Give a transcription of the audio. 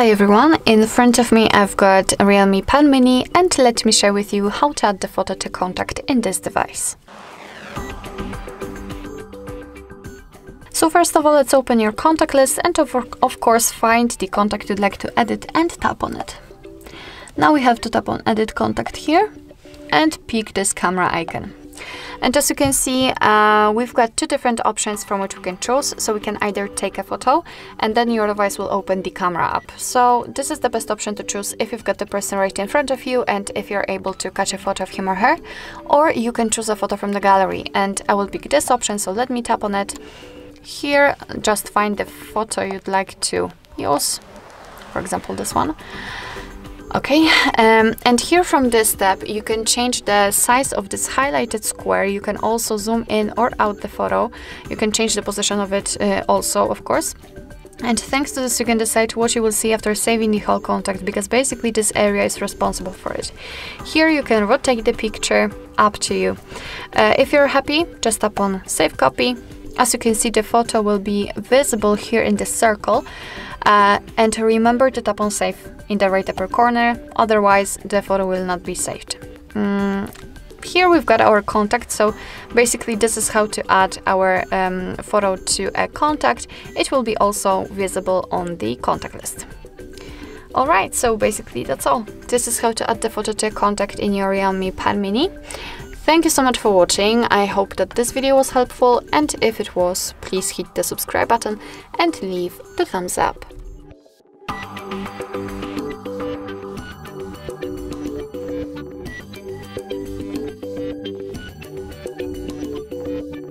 Hi everyone, in front of me I've got a Realme Pad Mini, and let me share with you how to add the photo to contact in this device. So first of all, let's open your contact list and of course find the contact you'd like to edit and tap on it. Now we have to tap on edit contact here and pick this camera icon. And as you can see, we've got two different options from which we can choose. So we can either take a photo and then your device will open the camera app. So this is the best option to choose if you've got the person right in front of you and if you're able to catch a photo of him or her, or you can choose a photo from the gallery, and I will pick this option. So let me tap on it here, just find the photo you'd like to use, for example, this one. Okay, and here from this tab you can change the size of this highlighted square. You can also zoom in or out the photo. You can change the position of it also, of course. And thanks to this you can decide what you will see after saving the whole contact, because basically this area is responsible for it. Here you can rotate the picture, up to you. If you're happy, just tap on save copy. As you can see, the photo will be visible here in the circle, and remember to tap on save in the right upper corner, otherwise the photo will not be saved. Here we've got our contact, so basically this is how to add our photo to a contact. It will be also visible on the contact list. Alright, so basically that's all. This is how to add the photo to a contact in your Realme Pad Mini. Thank you so much for watching. I hope that this video was helpful, and if it was, please hit the subscribe button and leave the thumbs up.